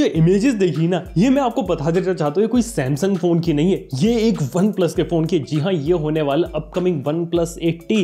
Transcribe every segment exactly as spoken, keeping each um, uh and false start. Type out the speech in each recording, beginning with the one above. जो इमेजेस देखी ना, ये मैं आपको बता देना चाहता हूँ कोई सैमसंग फोन की नहीं है, ये एक वन प्लस के फोन की। जी हाँ, ये होने वाला upcoming OnePlus eight T.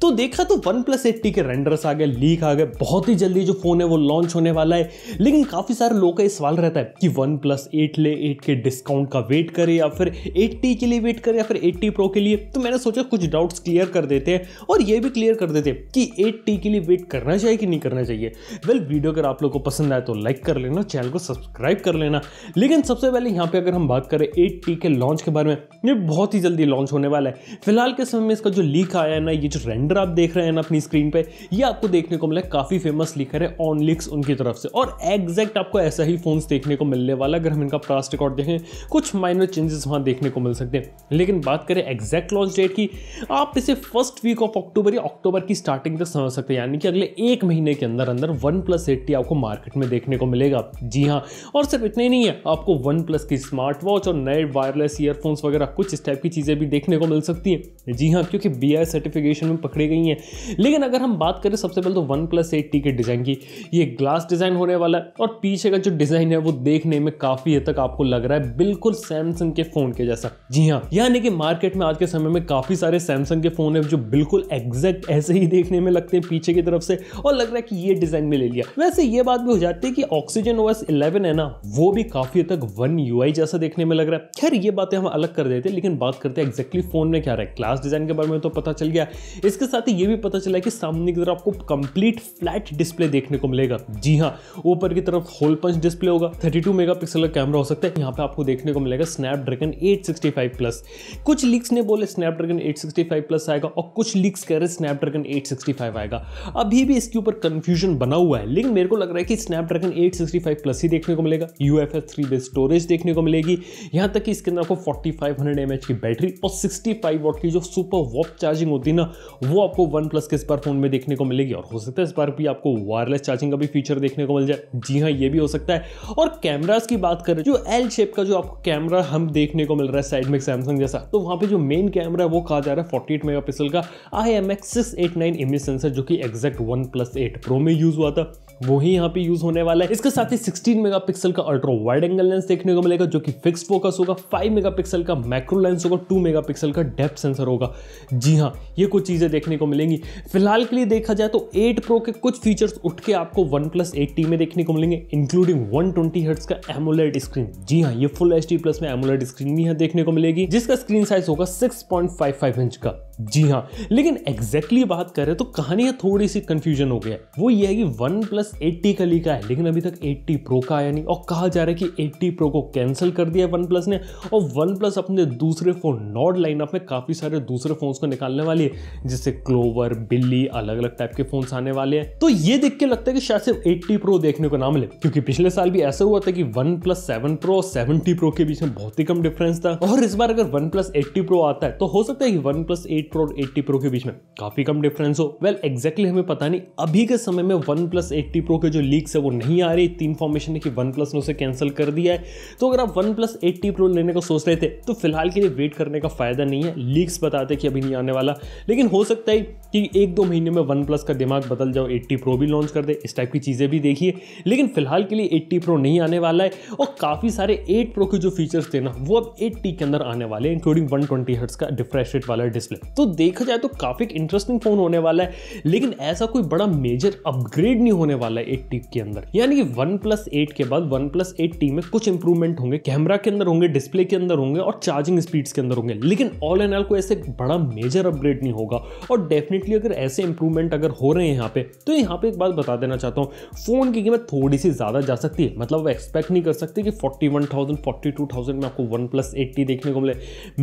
तो देखा तो वन प्लस एट टी के रेंडर्स आ गए, लीक आ गए, बहुत ही जल्दी जो फोन है वो लॉन्च होने वाला है। लेकिन काफी सारे लोगों का ये सवाल रहता है कि वन प्लस एट ले, एट के डिस्काउंट का वेट करे या फिर एट टी के लिए वेट करे या फिर एट टी प्रो के लिए। तो मैंने सोचा कुछ डाउट्स क्लियर कर देते हैं और ये भी क्लियर कर देते हैं कि एट टी के लिए वेट करना चाहिए कि नहीं करना चाहिए। वेल, वीडियो अगर आप लोग को पसंद आए तो लाइक कर लेना, चैनल को सब्सक्राइब कर लेना। लेकिन सबसे पहले यहाँ पे अगर हम बात करें एट टी के लॉन्च के बारे में, ये बहुत ही जल्दी लॉन्च होने वाला है। फिलहाल के समय में इसका जो लीक आया है ना, ये जो रेंडर आप देख रहे हैं ना अपनी स्क्रीन पे, ये आपको देखने को मिला काफी फेमस लीकर है ऑन लीक्स उनकी तरफ से, और एग्जैक्ट आपको ऐसा ही फोन्स देखने को मिलने वाला। अगर हम इनका प्राइस रिकॉर्ड देखें, कुछ माइनर चेंजेस वहाँ देखने को मिल सकते हैं। लेकिन बात करें एग्जैक्ट लॉन्च डेट की, आप इसे फर्स्ट वीक ऑफ अक्टूबर या अक्टूबर की स्टार्टिंग तक समझ सकते हैं, यानी कि अगले एक महीने के अंदर अंदर वन प्लस एट टी आपको मार्केट में देखने को मिलेगा। जी हाँ, और सिर्फ इतने ही नहीं है, आपको वन प्लस की स्मार्ट वॉच और नए वायरलेस ईयरफोन्स वगैरह कुछ इस टाइप की चीज़ें भी देखने को मिल सकती हैं। जी हाँ, क्योंकि बी आई सर्टिफिकेशन में पकड़ी गई हैं। लेकिन अगर हम बात करें सबसे पहले तो वन प्लस एट टी के डिज़ाइन की, ये ग्लास डिज़ाइन होने वाला है और पीछे का जो डिज़ाइन है वो देखने में काफ़ी हद तक आपको लग रहा है बिल्कुल सैमसंग के फ़ोन के जैसा। जी हाँ, यानी कि मार्केट में आज के समय में काफ़ी सारे सैमसंग के फ़ोन है जो बिल्कुल एग्जैक्ट ऐसे ही देखने में लगते हैं पीछे की तरफ से, और लग रहा है कि ये डिज़ाइन में ले लिया। वैसे ये बात भी हो जाती है कि ऑक्सीजन ओएस इलेवन है ना, वो भी काफ़ी हद तक वन यूआई जैसा देखने में लग रहा है। खैर, ये बातें हम अलग कर देते हैं, लेकिन बात करते हैं एक्जैक्टली फ़ोन में क्या रहा है। क्लास डिज़ाइन के बारे में तो पता चल गया, इसके साथ ही ये भी पता चला कि सामने की तरफ आपको कंप्लीट फ्लैट डिस्प्ले देखने को मिलेगा। जी हाँ, ऊपर की तरफ होल पंच डिस्प्ले होगा, थर्टी टू मेगापिक्सल का कैमरा हो सकता है। यहाँ पे आपको देखने को मिलेगा Snapdragon eight sixty five plus. कुछ लीक्स ने बोले Snapdragon eight sixty five plus आएगा और कुछ लीक्स कह रहे स्नैपड्रैगन एट सिक्सटी फाइव आएगा। अभी भी इसके ऊपर कन्फ्यूजन बना हुआ है, लेकिन मेरे को लग रहा है कि Snapdragon eight sixty five plus ही देखने को मिलेगा। U F S three base storage देखने को मिलेगी। यहाँ तक कि इसके अंदर आपको forty five hundred M H की बैटरी और सिक्सटी फाइव वॉट की जो सुपर वॉप चार्जिंग होती है ना, वो आपको वन प्लस के इस बार फोन में देखने को मिलेगी। और हो सकता है इस बार भी आपको वायरलेस चार्जिंग का भी फीचर देखने को मिल जाए। जी हाँ, ये भी हो सकता है। और कैमरास की बात करें, जो एल शेप का जो आपको कैमरा हम देखने को मिल रहा है साइड में सैमसंग जैसा, तो वहाँ पे जो मेन कैमरा है वो कहा जा रहा है फोर्टी एट मेगापिक्सल का I M X six eight nine M sensor, जो कि exact OnePlus eight pro में यूज हुआ था, वही यहाँ पे यूज होने वाला है। इसके साथ ही सिक्सटीन मेगापिक्सल का अल्ट्रा वाइड एंगल लेंस देखने को मिलेगा, जो कि फिक्स्ड फोकस होगा। फाइव मेगापिक्सल का मैक्रो लेंस होगा, टू मेगापिक्सल का डेप्थ सेंसर होगा। जी हाँ, ये कुछ चीजें देखने को मिलेंगी। फिलहाल के लिए देखा जाए तो एट प्रो के कुछ फीचर्स उठ के आपको वन प्लस एट टी में देखने को मिलेंगे, इंक्लूडिंग वन ट्वेंटी हर्ट्ज का एमोलेड स्क्रीन। जी हाँ, ये फुल एच डी प्लस में एमोलेड स्क्रीन भी यहाँ देखने को मिलेगी, जिसका स्क्रीन साइज होगा six point five five inch का। जी हाँ, लेकिन एग्जैक्टली बात करें तो कहानी थोड़ी सी कंफ्यूजन हो गया। वो ये है कि वन प्लस एट टी का लीक है, लेकिन अभी तक एट टी प्रो का आया नहीं, और कहा जा रहा है कि एट टी प्रो को कैंसिल कर दिया OnePlus ने, और OnePlus अपने दूसरे फोन नॉर्ड लाइनअप में काफ़ी सारे दूसरे फोन्स को निकालने वाली है, जिससे क्लोवर, बिल्ली, अलग अलग टाइप के फोन्स आने वाले हैं। तो ये देख के लगता है कि शायद सिर्फ एट टी प्रो देखने को ना मिले, क्योंकि पिछले साल भी ऐसा हुआ था कि वन प्लस सेवन प्रो और सेवन टी प्रो के बीच में बहुत ही कम डिफरेंस था, और इस बार अगर OnePlus eight T pro आता है तो हो सकता है कि वन प्लस एट प्रो और एट टी प्रो के बीच में काफ़ी कम डिफरेंस हो। वेल, एग्जैक्टली हमें पता नहीं, अभी के समय में OnePlus eight T pro के जो लीक्स है वो नहीं आ रही। इतनी इन्फॉर्मेशन है कि OnePlus ने उसे कैंसिल कर दिया है। तो अगर आप OnePlus eight T pro लेने का सोच रहे थे तो फिलहाल के लिए वेट करने का फायदा नहीं है। लीक्स बताते कि अभी नहीं आने वाला, लेकिन हो सकता है कि एक दो महीने में OnePlus का दिमाग बदल जाओ, एट टी प्रो भी लॉन्च कर दे, इस टाइप की चीज़ें भी देखिए। लेकिन फिलहाल के लिए एट टी प्रो नहीं आने वाला है, और काफ़ी सारे एट प्रो के जो फीचर्स थे ना, वो अब एट टी के अंदर आने वाले हैं, इंक्लूडिंग वन ट्वेंटी हर्ट्ज का रिफ्रेश रेट वाला डिस्प्ले। तो देखा जाए तो काफ़ी इंटरेस्टिंग फोन होने वाला है, लेकिन ऐसा कोई बड़ा मेजर अपग्रेड नहीं होने वाला है एट टी के अंदर। यानी कि वन प्लस एट के बाद वन प्लस एट टी में कुछ इंप्रूवमेंट होंगे, कैमरा के अंदर होंगे, डिस्प्ले के अंदर होंगे, और चार्जिंग स्पीड्स के अंदर होंगे, लेकिन ऑल एंड ऑल कोई ऐसे बड़ा मेजर अपग्रेड नहीं होगा। और डेफिनेटली अगर ऐसे इंप्रूवमेंट अगर हो रहे हैं यहाँ पे, तो यहाँ पे एक बात बता देना चाहता हूँ, फोन की कीमत थोड़ी सी ज्यादा जा सकती है। मतलब आप एक्सपेक्ट नहीं कर सकते कि forty one thousand, forty two thousand में आपको वन प्लस एट टी देखने को मिले।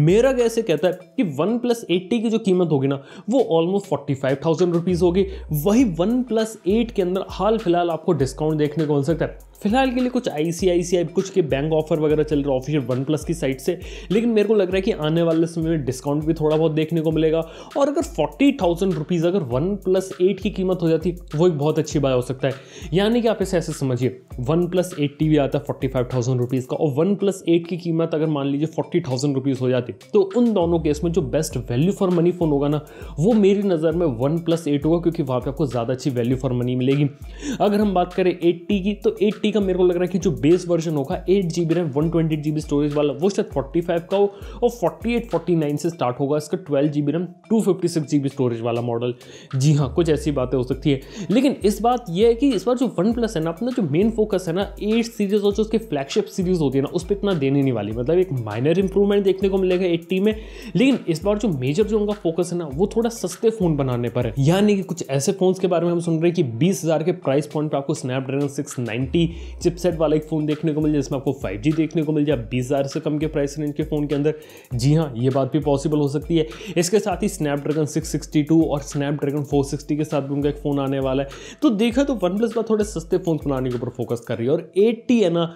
मेरा कैसे कहता है कि वन प्लस एट टी की जो कीमत होगी ना, वो almost forty five thousand rupees होगी। वही वन प्लस एट के अंदर हाल फिलहाल आपको डिस्काउंट देखने को मिल सकता है। फिलहाल के लिए कुछ आई सी आई सी आई कुछ के बैंक ऑफर वगैरह चल रहा है ऑफिशियल OnePlus की साइट से, लेकिन मेरे को लग रहा है कि आने वाले समय में डिस्काउंट भी थोड़ा बहुत देखने को मिलेगा। और अगर फोर्टी थाउजेंड रुपीज़ अगर वन प्लस एट की कीमत हो जाती, वो एक बहुत अच्छी बात हो सकता है। यानी कि आप इसे ऐसे समझिए, वन प्लस एट टी भी आता है फोर्टी फाइव थाउजेंड रुपीज़ का, और वन प्लस एट की कीमत अगर मान लीजिए फोर्टी थाउजेंड रुपीज़ हो जाती, तो उन दोनों केस में जो best value for money phone होगा ना, वो मेरी नज़र में वन प्लस एट होगा, क्योंकि वहाँ पर आपको ज़्यादा अच्छी वैल्यू फॉर मनी मिलेगी। अगर हम बात करें एट टी की, तो एट टी का मेरे को लग रहा है कि जो बेस वर्जन होगा eight G B RAM one twenty eight G B storage वाला वो शायद फोर्टी फाइव का हो और फोर्टी एट फोर्टी नाइन से स्टार्ट होगा इसका twelve G B RAM two fifty six G B storage वाला मॉडल। जी हाँ, कुछ ऐसी बातें हो सकती है, लेकिन इस बात यह है कि इस बार जो वन प्लस है ना, अपना जो मेन फोकस है ना एट सीरीज और जो उसकी फ्लैगशिप सीरीज होती है ना, उस पर इतना देने नहीं वाली। मतलब एक माइनर इंप्रूवमेंट देखने को मिलेगा एट टी में, लेकिन इस बार जो मेजर जो उनका फोकस है ना वो थोड़ा सस्ते फोन बनाने पर है। यानी कि कुछ ऐसे फोन्स के बारे में हम सुन रहे हैं कि बीस हजार के प्राइस पॉइंट पे आपको स्नैपड्रैगन सिक्स नाइंटी चिपसेट वाला एक फोन देखने को मिल जाए जिसमें आपको फाइव जी देखने को मिल जाए बीस हजार से कम के प्राइस रेंज के फोन के अंदर। जी हाँ, ये बात भी पॉसिबल हो सकती है। इसके साथ ही स्नैपड्रैगन सिक्स सिक्सटी टू और स्नैपड्रैगन फोर सिक्सटी के साथ भी उनका एक फोन आने वाला है। तो देखा तो वन प्लस थोड़े सस्ते फोन बनाने के ऊपर फोकस कर रही है और एट टी है ना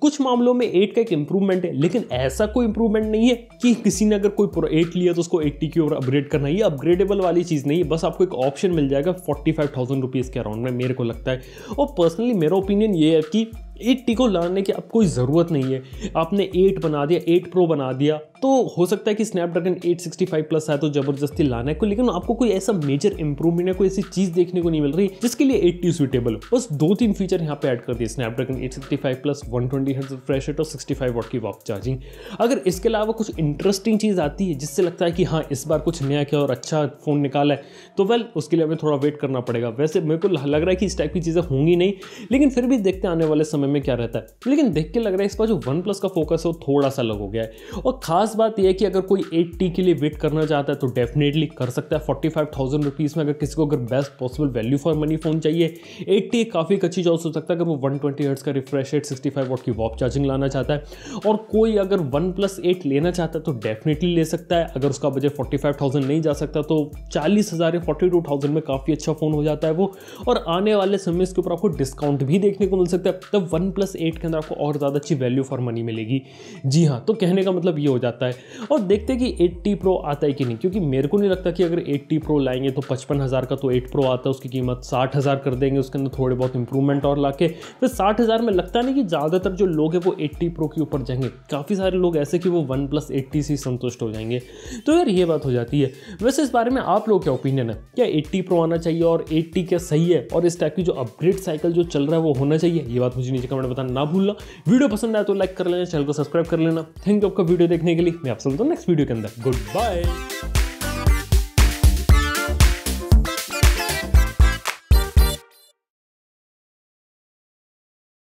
कुछ मामलों में एट का एक इंप्रूवमेंट है, लेकिन ऐसा कोई इंप्रूवमेंट नहीं है कि किसी ने अगर कोई प्रो एट लिया तो उसको एट टी की ओर अपग्रेड करना है। ये अपग्रेडेबल वाली चीज़ नहीं है, बस आपको एक ऑप्शन मिल जाएगा फोर्टी फाइव थाउजेंड रुपीज़ के अराउंड में, मेरे को लगता है। और पर्सनली मेरा ओपिनियन ये है कि एट टी को लाने की अब कोई ज़रूरत नहीं है। आपने एट बना दिया, एट प्रो बना दिया, तो हो सकता है कि Snapdragon eight sixty five plus है तो ज़बरदस्ती लाना है को, लेकिन आपको कोई ऐसा मेजर इंप्रूवमेंट या कोई ऐसी चीज़ देखने को नहीं मिल रही जिसके लिए एट टी सूटेबल हो। बस दो तीन फीचर यहाँ पे ऐड कर दिए, Snapdragon eight sixty five plus, one twenty hertz refresh rate और सिक्सटी फाइव वॉट की वाक चार्जिंग। अगर इसके अलावा कुछ इंटरेस्टिंग चीज़ आती है जिससे लगता है कि हाँ इस बार कुछ नया किया और अच्छा फ़ोन निकाला है, तो वेल उसके लिए हमें थोड़ा वेट करना पड़ेगा। वैसे मेरे को लग रहा है कि इस टाइप की चीज़ें होंगी नहीं, लेकिन फिर भी देखते आने वाले समय में क्या रहता है। लेकिन देख के लग रहा है इस बार जो वन प्लस का फोकस है वो थोड़ा सा अलग हो गया है। और खास बात यह है कि अगर कोई एट टी के लिए वेट करना चाहता है तो डेफिनेटली कर सकता है। फोर्टी फाइव थाउजेंड रुपीज़ में अगर किसी को अगर best possible value for money phone चाहिए, एट टी काफ़ी अच्छी चॉइस हो सकता है अगर वो वन ट्वेंटी हर्ट्ज़ का refresh rate sixty five watt की वॉप चार्जिंग लाना चाहता है। और कोई अगर वन प्लस एट लेना चाहता है तो डेफिनेटली ले सकता है। अगर उसका बजट फोर्टी फाइव थाउजेंड नहीं जा सकता तो चालीस हज़ार या फोर्टी टू थाउजेंड में काफ़ी अच्छा फ़ोन हो जाता है वो। और आने वाले समय इसके ऊपर आपको डिस्काउंट भी देखने को मिल सकता है, तब वन प्लस एट के अंदर आपको और ज़्यादा अच्छी वैल्यू फॉर मनी मिलेगी। जी हाँ, तो कहने का मतलब ये हो जाता है। और देखते हैं कि एट टी प्रो आता है कि नहीं, क्योंकि मेरे को नहीं लगता कि अगर एट टी प्रो लाएंगे तो पचपन हज़ार का तो एट प्रो आता है उसकी कीमत साठ हज़ार कर देंगे, उसके अंदर थोड़े बहुत इंप्रूवमेंट और लाके फिर साठ हज़ार में लगता नहीं कि ज़्यादातर जो लोग हैं वो एट टी प्रो के ऊपर जाएंगे। काफ़ी सारे लोग ऐसे कि वो वन प्लस एट टी से संतुष्ट हो जाएंगे। तो यार ये बात हो जाती है। वैसे इस बारे में आप लोग क्या ओपिनियन है, क्या एट टी प्रो आना चाहिए और एट टी क्या सही है और इस टाइप की जो अपग्रेड साइकिल जो चल रहा है वो होना चाहिए? ये बात मुझे नीचे कमेंट बताना ना भूलना। वीडियो पसंद आए तो लाइक कर लेना, चैनल को सब्सक्राइब कर लेना। थैंक यू आपका वीडियो देखने के लिए। मैं आपसे मिलता हूं नेक्स्ट वीडियो के अंदर। Good bye.